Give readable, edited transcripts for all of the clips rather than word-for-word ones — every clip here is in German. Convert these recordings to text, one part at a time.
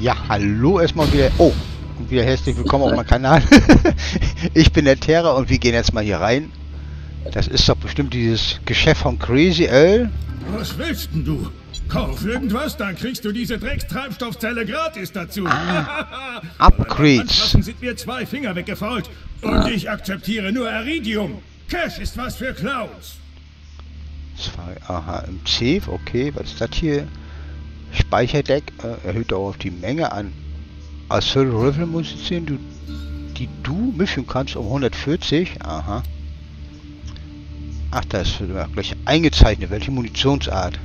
Ja, hallo erstmal wieder. Oh, und wieder herzlich willkommen auf meinem Kanal. Ich bin der Terra und wir gehen jetzt mal hier rein. Das ist doch bestimmt dieses Geschäft von Crazy L. Was willst denn du? Kauf irgendwas, dann kriegst du diese Dreckstreibstoffzelle gratis dazu. Ah, Upgrades. Sind mir zwei Finger weggefault. Und ich akzeptiere nur Iridium. Cash ist was für Clowns. Aha, im Safe, okay, was ist das hier? Speicherdeck erhöht auch auf die Menge an Assault Rifle Munition, die du mischen kannst um 140. Aha. Ach, das wird gleich eingezeichnet. Welche Munitionsart?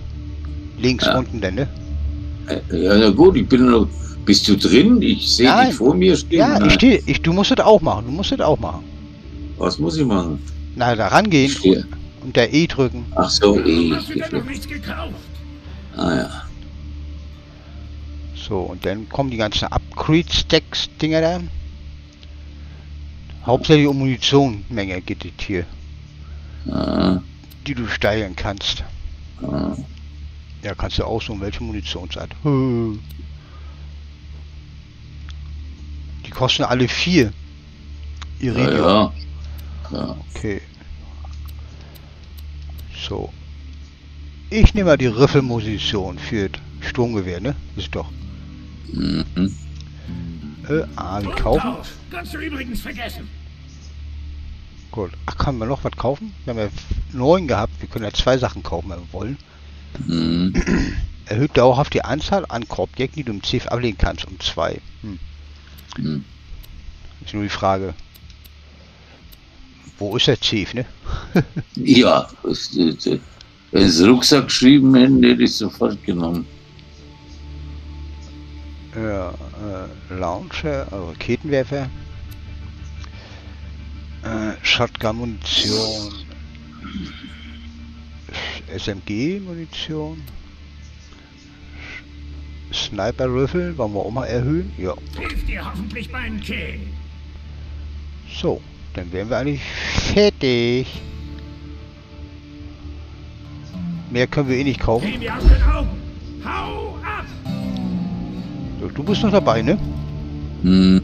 Links unten denn, ne? Ja, na gut, ich bin noch. Bist du drin? Ich sehe dich vor mir stehen. Ja, nein. Ich stehe. Du musst das auch machen. Was muss ich machen? Na, da rangehen und der E drücken. Ach so, E. Hast du denn noch nichts gekauft? Ah ja. So, und dann kommen die ganzen Upgrade-Stacks-Dinger da. Hauptsächlich um Munitionmenge geht es hier. Ah. Die du steigern kannst. Ah. Ja, kannst du aussuchen, welche Munitionsart. Die kosten alle 4. Iridium. Ja, ja. Ja. Okay. So. Ich nehme mal die Riffelmunition für Sturmgewehr, ne? Ist doch. Mhm. Wir kaufen. Kannst du übrigens vergessen. Gut. Ach, kann man noch was kaufen? Wir haben ja 9 gehabt. Wir können ja 2 Sachen kaufen, wenn wir wollen. Mhm. Erhöht dauerhaft die Anzahl an Korbjäcken, die du im Ziel ablegen kannst, um 2. Mhm. Ist nur die Frage. Wo ist der Chief, ne? Ja, ins Rucksack geschrieben hätte ich sofort genommen. Ja, Launcher, Raketenwerfer, Shotgun-Munition, SMG-Munition, Sniper-Rifle, wollen wir auch mal erhöhen? Ja. Hilft dir hoffentlich bei einem Kill. So, dann wären wir eigentlich fertig. Mehr können wir eh nicht kaufen. Hau ab! So, du bist noch dabei, ne? Hm.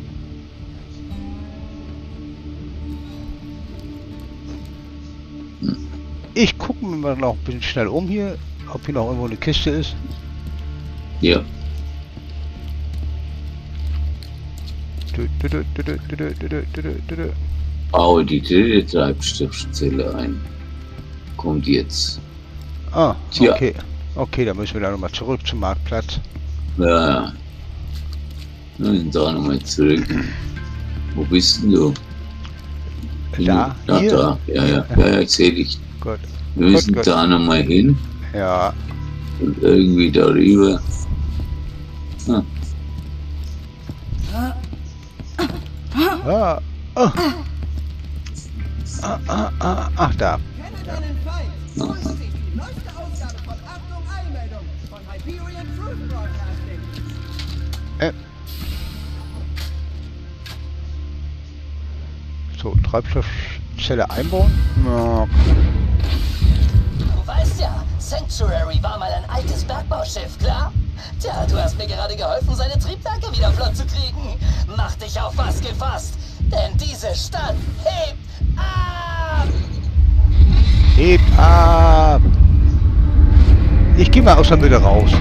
Ich gucke mir mal noch ein bisschen schnell um hier, ob hier noch irgendwo eine Kiste ist. Ja. Bau die Treibstoffzelle ein. Kommt jetzt. Ah, okay. Ja. Okay, dann müssen wir da nochmal zurück zum Marktplatz. Ja. Wir müssen da nochmal zurück. Wo bist denn du? Da? Hier? Da. Ja, ich sehe dich. Gut. Wir müssen da nochmal hin. Ja. Und irgendwie darüber. Ah. Ah. Ah. Ah, ah, ah. Ach, da. Ja. Aha. Neueste Ausgabe von Achtung Eilmeldung von Hyperion Truth Broadcasting. So, Treibstoffzelle einbauen. Ja. Du weißt ja, Sanctuary war mal ein altes Bergbauschiff, klar? Tja, du hast mir gerade geholfen, seine Triebwerke wieder flott zu kriegen. Mach dich auf was gefasst, denn diese Stadt hebt ab! Hebt ab! Ich gehe mal aus der Mitte raus.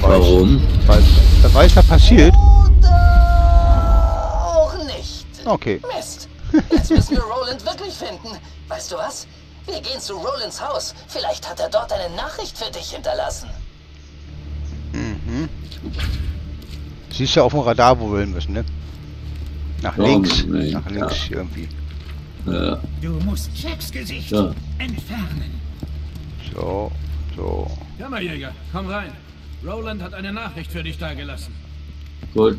Warum? Wer weiß, was passiert. Oder auch nicht. Okay. Mist. Jetzt müssen wir Roland wirklich finden. Weißt du was? Wir gehen zu Rolands Haus. Vielleicht hat er dort eine Nachricht für dich hinterlassen. Mhm. Siehst du auf dem Radar, wo wir hin müssen, ne? Nach links. Nee, nach links irgendwie. Ja. Du musst Jacks Gesicht entfernen. So, so. Kammerjäger, komm rein. Roland hat eine Nachricht für dich dagelassen. Gut.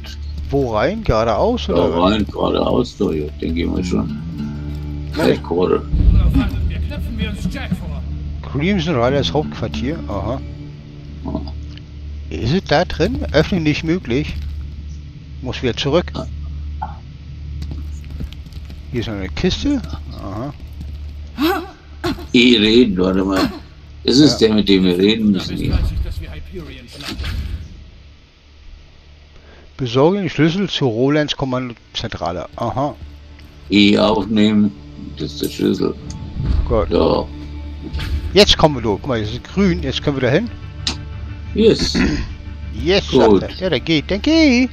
Wo rein? Geradeaus oder? Ja, rein, geradeaus, den gehen wir schon. Gleich Korre. Wir knöpfen wir uns Jack vor. Crimson Riders Hauptquartier, aha. Oh. Ist es da drin? Öffnen nicht möglich. Muss wieder zurück. Hier ist noch eine Kiste. Aha. E reden, warte mal. Ist es der, mit dem wir reden müssen? Ja. Hyperions Land. Besorge den Schlüssel zu Rolands Kommandozentrale. Aha. E aufnehmen, das ist der Schlüssel. Gut. Da. Jetzt kommen wir durch. Guck mal, das ist grün, jetzt können wir da hin. Yes. Yes, gut. Sagt er. Ja, der geht, der geht.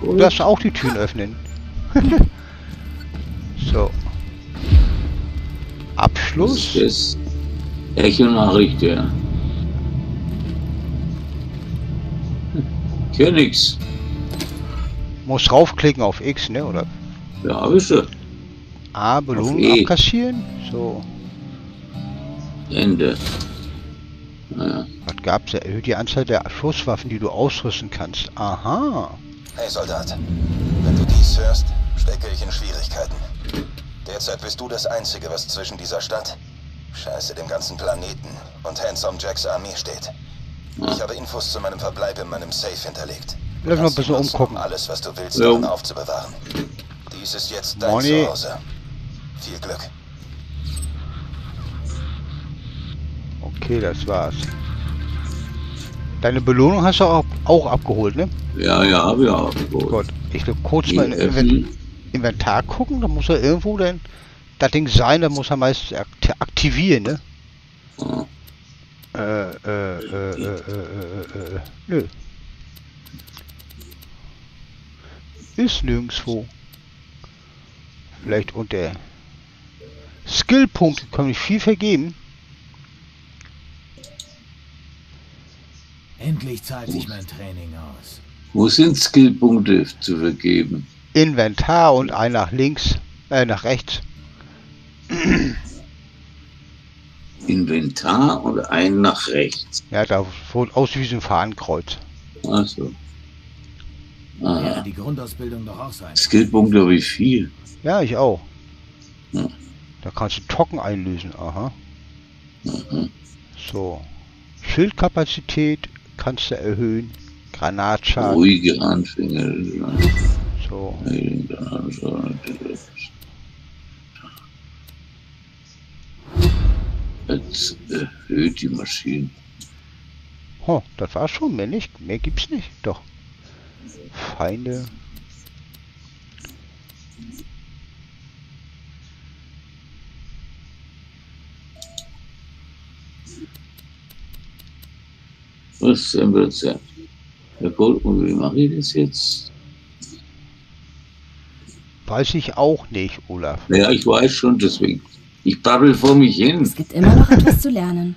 Gut. Du darfst auch die Türen öffnen. So. Abschluss. Das ist Echo-Nachricht, ja. Hier nix. Muss raufklicken auf X, ne, oder? Ja, wisst ihr. A, Belohnung e. Abkassieren. So. Ende. Naja. Was gab's? Erhöht die Anzahl der Schusswaffen, die du ausrüsten kannst. Aha. Hey Soldat, wenn du dies hörst, stecke ich in Schwierigkeiten. Derzeit bist du das Einzige, was zwischen dieser Stadt, scheiße dem ganzen Planeten und Handsome Jacks Armee steht. Ja. Ich habe Infos zu meinem Verbleib in meinem Safe hinterlegt. Lass mal ein bisschen umgucken. Alles, was du willst, um aufzubewahren. Dies ist jetzt dein Zuhause. Viel Glück. Okay, das war's. Deine Belohnung hast du auch abgeholt, ne? Ja, ja, habe ich auch abgeholt. Gott, ich will kurz mal in Inventar gucken. Da muss er irgendwo denn das Ding sein. Da muss er meistens aktivieren, ne? Ja. Nö. Ist nirgendwo. Vielleicht unter Skillpunkte kann ich viel vergeben. Endlich zahlt sich mein Training aus. Wo sind Skillpunkte zu vergeben? Inventar und ein nach links, nach rechts. Inventar und einen nach rechts. Ja, da wurde aus wie so ein Fahnenkreuz. Ach so. Ah. Ja, die Grundausbildung doch auch sein. Skillpunkte habe ich viel. Ja, ich auch. Ja. Da kannst du Tocken einlösen, aha. Mhm. So. Schildkapazität kannst du erhöhen. Granatschaden. Ruhige Anfänger. So. Jetzt erhöht die Maschine. Oh, das war's schon, mehr nicht. Mehr gibt's nicht. Doch. Feinde. Was denn wird's ja? Ja gut, und wie mache ich das jetzt? Weiß ich auch nicht, Olaf. Ja, ich weiß schon, deswegen. Ich babbel vor mich hin. Es gibt immer noch etwas zu lernen.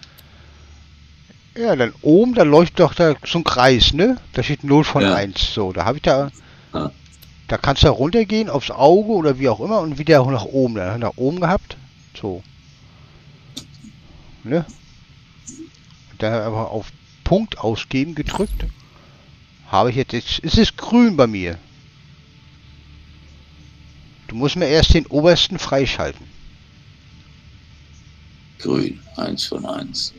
Ja, dann oben, da leuchtet doch da so ein Kreis, ne? Da steht 0 von 1. So, da habe ich da... Ja. Da kannst du runtergehen, aufs Auge oder wie auch immer und wieder nach oben. Da nach oben gehabt. So. Ne? Und dann einfach auf Punkt ausgeben gedrückt. Habe ich jetzt... Es ist grün bei mir. Du musst mir erst den obersten freischalten. Grün, 1 von 1.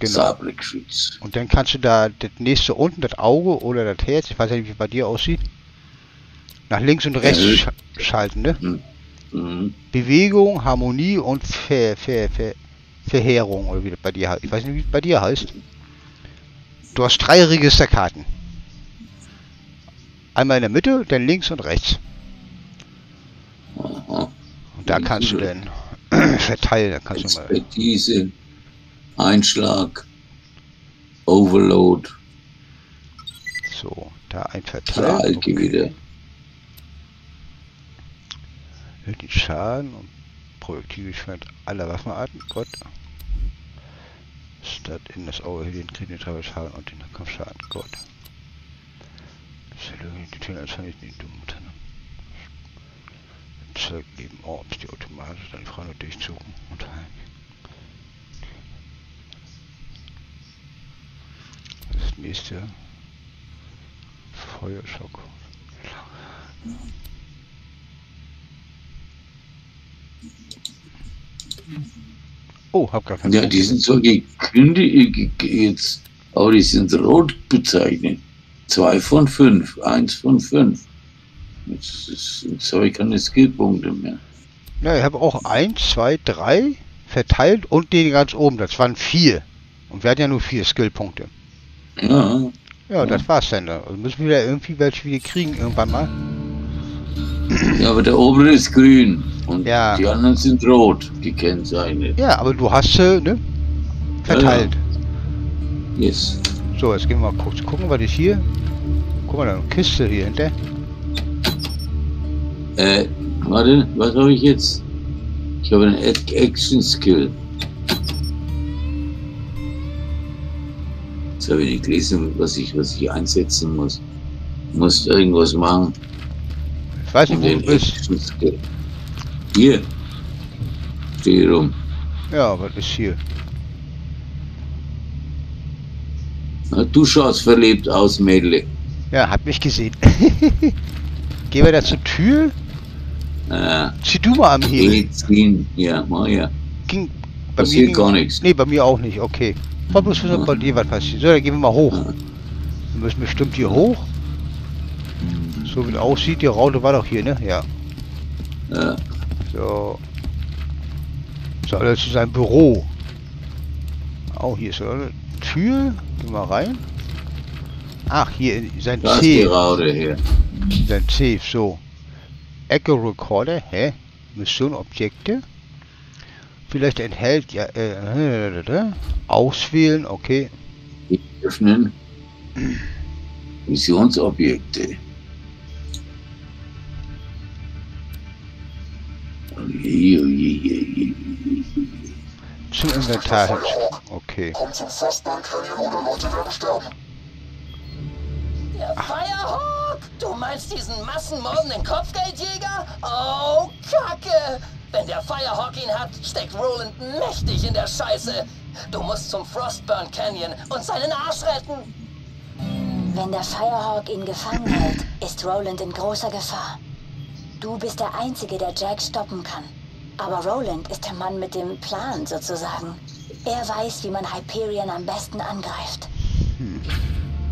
Genau. Sabelgeschütz. Und dann kannst du da das nächste unten, das Auge oder das Herz, ich weiß ja nicht, wie es bei dir aussieht, nach links und rechts schalten, ne? Mhm. Mhm. Bewegung, Harmonie und Verheerung, oder wie das bei dir heißt. Ich weiß nicht, wie es bei dir heißt. Du hast 3 Registerkarten. Einmal in der Mitte, dann links und rechts. Aha. Und da kannst du dann verteilen, kannst du mal. Expertise, Einschlag, Overload. So, da ein Verteilen. Okay. Den Schaden und Projektilgeschwindigkeit aller Waffenarten. Gott. Statt in das Auge, den kriegen den Treibschaden und den Kampfschaden. Gott. Die Töne anscheinend nicht dumm. Geben Orbs, die automatisch dann Frauen durchsuchen und heilen. Das nächste Feuerschock. Oh, hab gar keinen. Ja, die sind so gekündigt jetzt, aber die sind rot bezeichnet. 2 von 5, 1 von 5. Jetzt habe ich keine Skillpunkte mehr. Ja, ich habe auch 1, 2, 3 verteilt und den ganz oben. Das waren 4. Und wir hatten ja nur 4 Skillpunkte. Ja. Ja, das war's dann. Also müssen wir ja irgendwie welche wieder kriegen irgendwann mal. Ja, aber der obere ist grün und ja, die anderen sind rot, die Kennzeichen. Ja, aber du hast sie, ne? Verteilt. Ja. Yes. So, jetzt gehen wir mal kurz gucken, was ist hier? Guck mal, da eine Kiste hier hinter. Warte, was habe ich jetzt? Ich habe einen Action-Skill. Jetzt habe ich nicht gelesen, was ich einsetzen muss. Du musst irgendwas machen. Ich weiß nicht, wo du bist. Hier. Steh hier rum. Ja, was ist hier? Na, du schaust verlebt aus, Mädel. Ja, hab mich gesehen. Gehen wir da zur Tür? Zieh du mal am Hebel. Ja, mach ja. Ging, passiert mir gar nichts. Nee, bei mir auch nicht, okay. War bloß bei dir was passiert. So, dann gehen wir mal hoch. Wir müssen bestimmt hier hoch. So wie es aussieht, die Raute war doch hier, ne? Ja. Ja. So. So, das ist ein Büro. Auch hier ist eine Tür. Gehen wir mal rein. Ach, hier sein Safe. Da ist die Raute hier. Sein Safe, so. Echo Recorder, hä? Mission Objekte. Vielleicht enthält ja. Auswählen, okay. Öffnen. Missionsobjekte. Zum Inventar. Okay. Kommt zum Fassbank, Herr oder Leute werden sterben. Der Firehawk! Du meinst diesen massenmordenden Kopfgeldjäger? Oh, Kacke! Wenn der Firehawk ihn hat, steckt Roland mächtig in der Scheiße. Du musst zum Frostburn Canyon und seinen Arsch retten. Wenn der Firehawk ihn gefangen hält, ist Roland in großer Gefahr. Du bist der Einzige, der Jack stoppen kann. Aber Roland ist der Mann mit dem Plan, sozusagen. Er weiß, wie man Hyperion am besten angreift. Hm.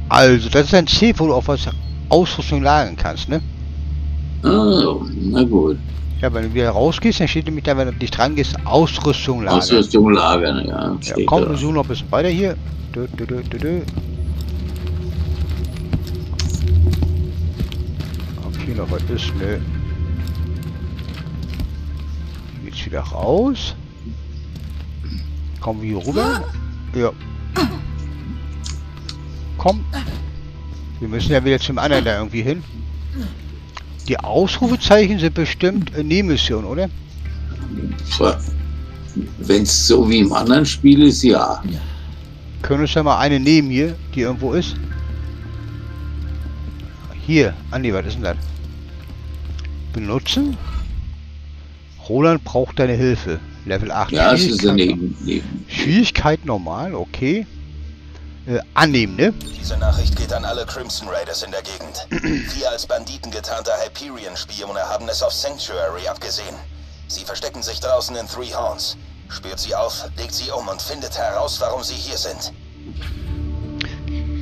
Also, das ist ein Ziel, wo du auf was Ausrüstung lagern kannst, ne? Oh, na gut. Ja, wenn du wieder rausgehst, dann steht nämlich da, wenn du nicht dran gehst, Ausrüstung lagern. Ausrüstung lagern, ja. Ja, komm, wir suchen noch ein bisschen weiter hier. Ob hier noch was ist, ne? Hier geht's wieder raus. Kommen wir hier rüber? Ja. Komm. Wir müssen ja wieder zum anderen da irgendwie hin. Die Ausrufezeichen sind bestimmt Nebenmission, oder? Wenn es so wie im anderen Spiel ist, ja. Können wir uns ja mal eine nehmen hier, die irgendwo ist? Hier, Andi, was ist denn das? Benutzen? Roland braucht deine Hilfe. Level 8. Ja, es ist daneben. Schwierigkeit normal, okay. Annehmen, ne? Diese Nachricht geht an alle Crimson Raiders in der Gegend. Vier als Banditen getarnte Hyperion-Spione haben es auf Sanctuary abgesehen. Sie verstecken sich draußen in Three Horns. Spürt sie auf, legt sie um und findet heraus, warum sie hier sind.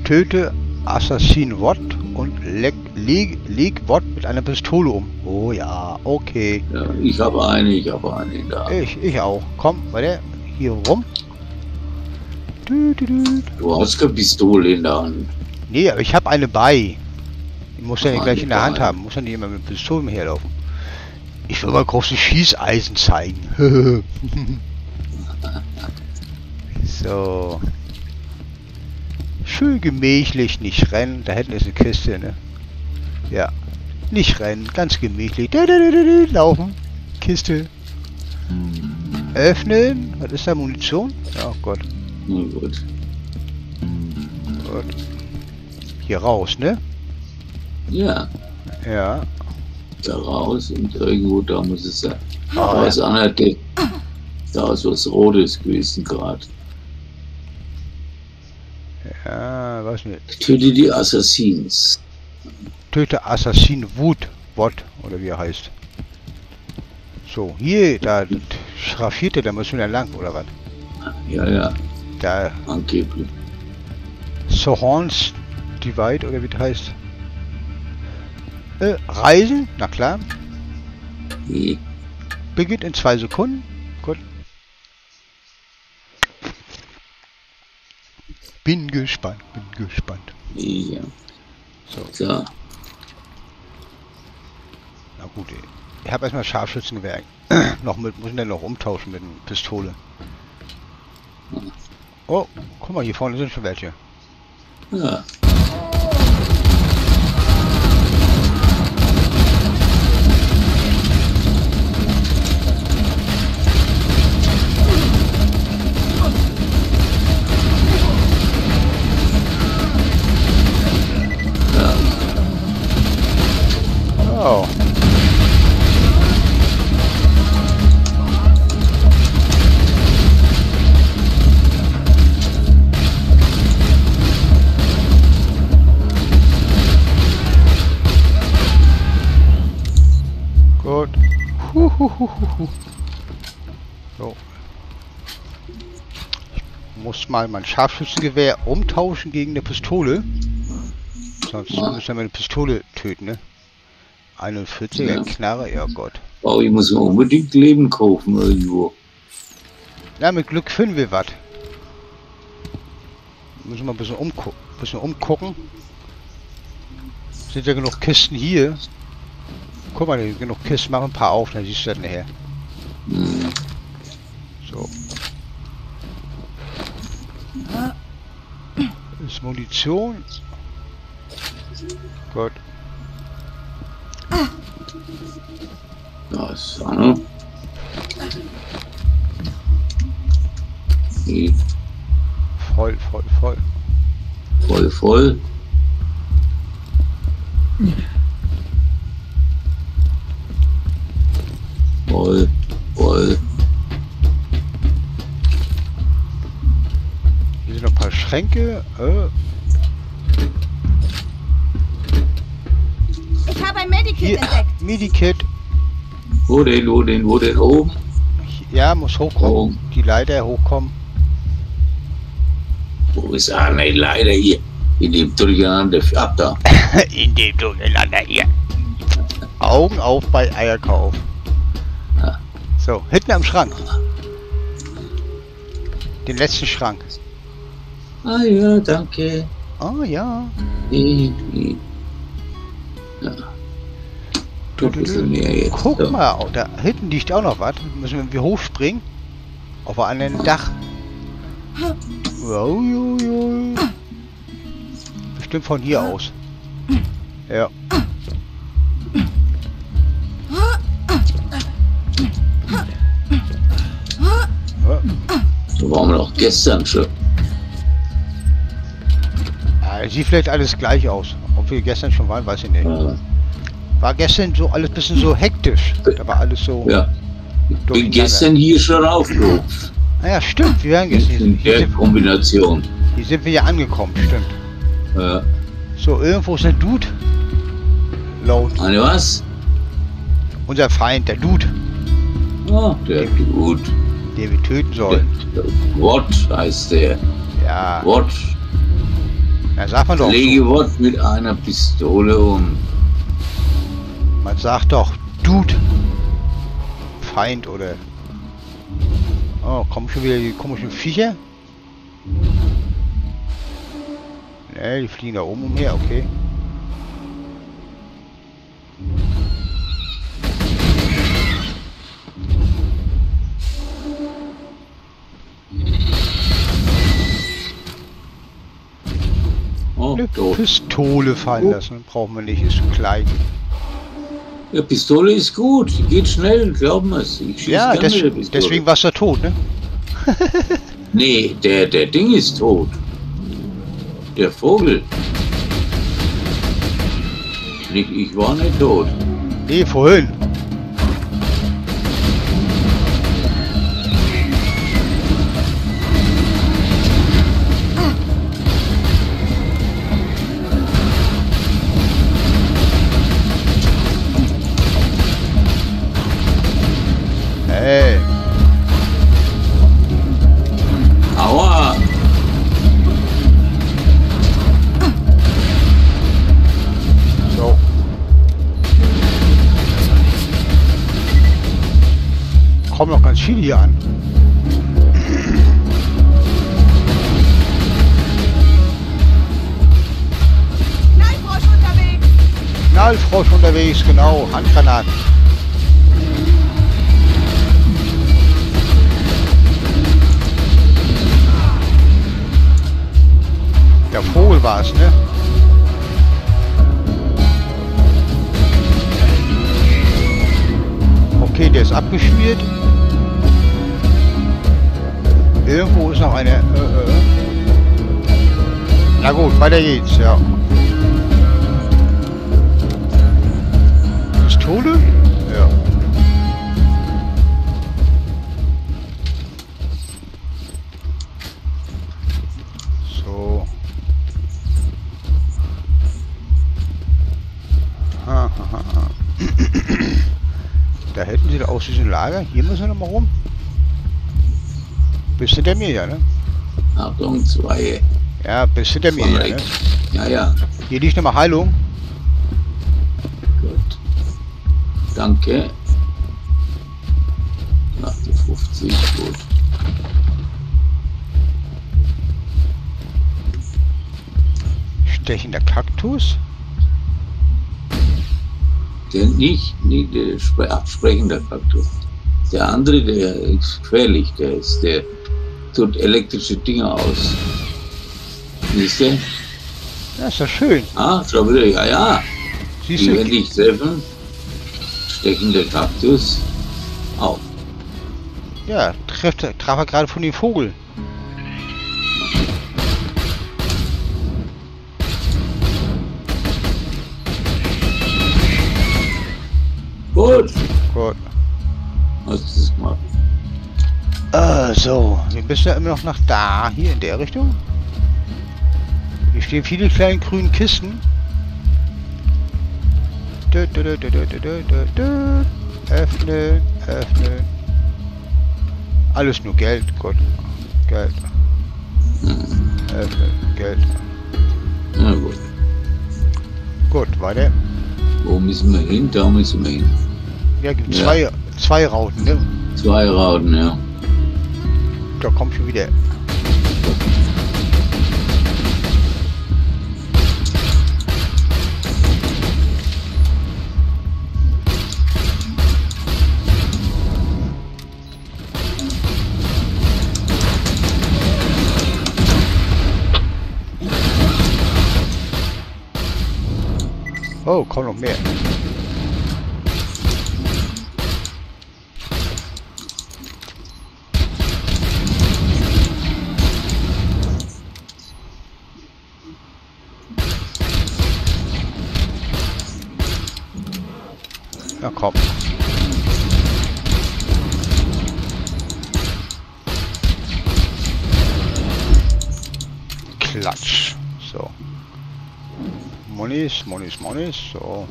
Töte Assassin Watt und leg Watt mit einer Pistole um. Oh ja, okay. Ja, ich habe eine da. Ich auch. Komm, warte, hier rum. Du hast keine Pistole in der Hand. Nee, aber ich habe eine bei. Ich muss ja nicht gleich in der Hand haben. Muss ja nicht immer mit Pistolen herlaufen. Ich will mal große Schießeisen zeigen. So. Schön gemächlich, nicht rennen. Da hinten ist eine Kiste, ne? Ja. Nicht rennen, ganz gemächlich. Laufen. Kiste. Öffnen. Was ist da? Munition? Oh Gott. Na gut. Gut. Hier raus, ne? Ja. Ja. Da raus und irgendwo da muss es sein. Oh, da ist einer, da ist was Rotes gewesen gerade. Ja, weiß nicht. Töte die Assassins. Töte Assassin Bot, oder wie er heißt. So, hier, da schraffiert er, da müssen wir lang, oder was? Ja, ja. Da. Angeblich. Three Horns Divide, oder wie das heißt? Reisen? Na klar. Nee. Beginnt in 2 Sekunden. Gut. Bin gespannt, bin gespannt. Ja. So. So. Na gut, ey. Ich habe erstmal Scharfschützengewehr. Noch mit, muss ich dann noch umtauschen mit einer Pistole. Oh, guck mal, hier vorne sind schon welche. Ja. Oh. Gut. So. Ich muss mal mein Scharfschützengewehr umtauschen gegen eine Pistole. Sonst müssen wir meine Pistole töten, ne? 41er ja. Knarre, ja Gott. Oh, ich muss unbedingt Leben kaufen irgendwo. Ja, mit Glück finden wir was. Müssen wir ein bisschen, umgucken. Sind ja genug Kisten hier. Guck mal, hier genug Kisten, machen ein paar auf, dann siehst du das nachher. Hm. So. Das ist Munition. Gott. Das an. Voll. Voll. Voll. Hier sind noch ein paar Schränke. Ich habe ein Medikit entdeckt. Medikit. Wo denn? Oben? Ja, muss hochkommen. Oh. Die Leiter hochkommen. Wo ist eine Leiter hier? In dem Durcheinander. Ab da. In dem Durcheinander hier. Augen auf bei Eierkauf. Ah. So, hinten am Schrank. Den letzten Schrank. Ah ja, danke. Ah ja. Ja. Jetzt. Guck so. Mal, da hinten liegt auch noch was. Müssen wir hochspringen. Auf einem anderen Dach. Bestimmt von hier aus. Ja. So waren wir doch gestern schon. Ja, sieht vielleicht alles gleich aus. Ob wir gestern schon waren, weiß ich nicht. Ja. War gestern so alles ein bisschen so hektisch. Da war alles so. Ja. Ich bin gestern hier schon aufgerufen. Naja, stimmt. Wir waren gestern. Hier Kombination. Hier sind wir ja angekommen, stimmt. Ja. So, irgendwo ist ein Dude. Laut. Eine was? Unser Feind, der Dude. Ah, der Dude. Den wir töten sollen. What heißt der? Ja. What? Ja, sag mal doch. Lege What mit einer Pistole um. Man sagt doch, Dude, Feind oder... Oh, kommen schon wieder die komischen Viecher? Ne, die fliegen da oben umher, okay. Oh, eine Pistole fallen lassen, brauchen wir nicht, ist klein. Ja, Pistole ist gut, die geht schnell, glauben wir es. Ja, deswegen warst du tot, ne? Nee, der Ding ist tot. Der Vogel. Ich war nicht tot. Nee, vorhin. Kommen noch ganz viele hier an. Metallfrosch unterwegs, genau, Handgranaten. Der Vogel war es, ne? Okay, der ist abgeschmiert. Irgendwo ist noch eine... Na gut, weiter geht's, ja. Pistole? Ja. So. Da hätten sie doch aus diesem Lager. Hier müssen wir noch mal rum. Bis hinter mir, ja, ne? Achtung, zwei. Ja, bis hinter mir, ja, ne? Ja, ja. Hier liegt nochmal Heilung. Gut. Danke. Nach die 50, gut. Stechender Kaktus? Der nicht der absprechende Kaktus. Der andere, der ist gefährlich, der tut elektrische Dinge aus. Siehst du? Das ist doch schön. Ah, glaube ich, ja, ja. Siehst du? Die werde ich treffen. Stechende Kaktus. Auch. Ja, traf er gerade von dem Vogel. Gut. Gut. Was ist das gemacht? So, wir müssen ja immer noch nach da, hier in der Richtung. Hier stehen viele kleine grünen Kisten. Öffnen, öffnen. Alles nur Geld, Gott. Geld. Öffnen, Geld. Na gut. Gut, weiter. Wo müssen wir hin? Da müssen wir hin. Ja, gibt ja. Zwei Rauten, ne? Zwei Rauten, ja. Da kommt schon wieder. Oh, komm noch mehr. Na komm. Klatsch. So. Monies, Monies, Monies, so.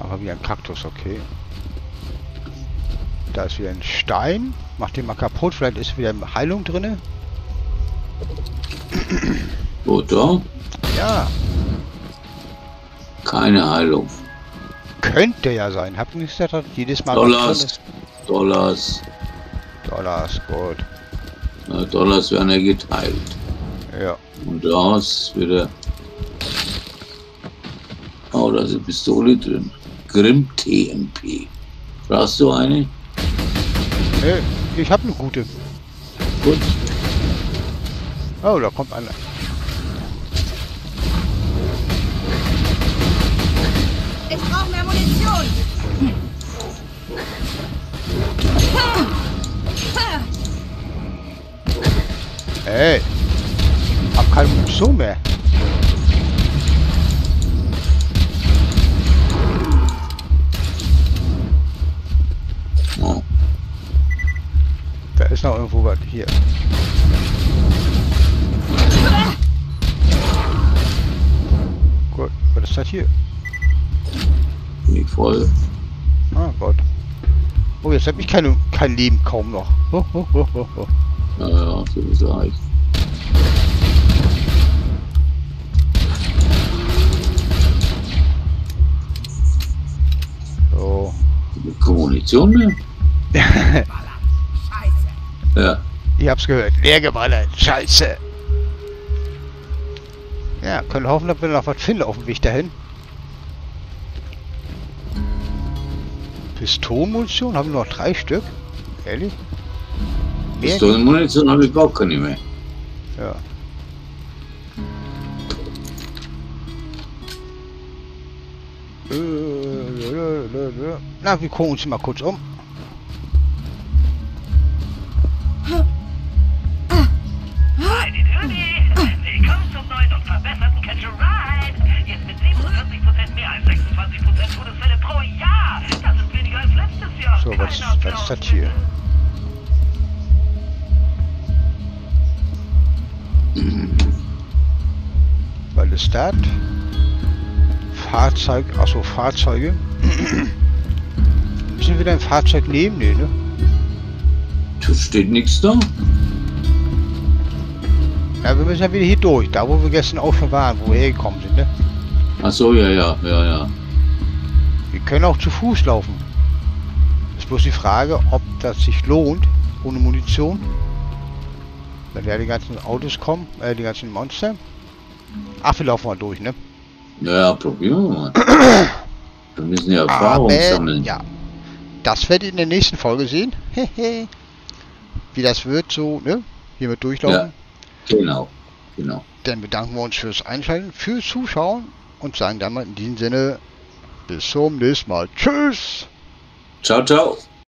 Aber wie ein Kaktus, okay. Da ist wieder ein Stein. Mach den mal kaputt, vielleicht ist wieder Heilung drin. Oder? Ja. Keine Heilung. Könnte ja sein. Habt ihr nicht gesagt, jedes Mal... Dollars, gut. Na, Dollars werden ja geteilt. Ja. Und raus wieder. Oh, da ist eine Pistole drin. Grimm TMP. Brauchst du eine? Nee, ich habe eine gute. Gut. Oh, da kommt einer. Ich brauche mehr Munition. Ey. Hab keine Munition mehr. Oh. Da ist noch irgendwo was hier. Gut, was ist das hier? Nicht voll. Ah Gott. Oh, jetzt hab ich kein Leben kaum noch. Oh. Naja, so ist er eigentlich. Kommunikation mehr? Scheiße. Ja. Ich hab's gehört. Leer geballert. Scheiße. Ja, können hoffen, dass wir noch was finden auf dem Weg dahin. Pistolenmunition? Haben wir noch 3 Stück? Ehrlich? Pistolenmunition habe ich überhaupt keine mehr. Ja. Na, wir gucken uns mal kurz um. Willkommen zum neuen und verbesserten Catch and Ride. Jetzt mit 47% mehr als 26% Todesfälle pro Jahr. Das ist weniger als letztes Jahr. So, was ist das hier? Was ist das? Fahrzeug, achso, Fahrzeuge. Müssen wir wieder ein Fahrzeug nehmen? Nee, ne? Da steht nichts da. Ja, wir müssen ja wieder hier durch, da wo wir gestern auch schon waren, wo wir hergekommen sind, ne? Achso, ja. Wir können auch zu Fuß laufen. Ist bloß die Frage, ob das sich lohnt, ohne Munition. Wenn ja die ganzen Autos kommen, die ganzen Monster. Ach, wir laufen mal durch, ne? Ja, probieren wir mal. Wir müssen ja Erfahrung sammeln. Ja. Das werdet ihr in der nächsten Folge sehen. Wie das wird, so, ne? Hiermit durchlaufen. Ja, genau. Dann bedanken wir uns fürs Einschalten, fürs Zuschauen und sagen dann mal in diesem Sinne bis zum nächsten Mal. Tschüss! Ciao, ciao!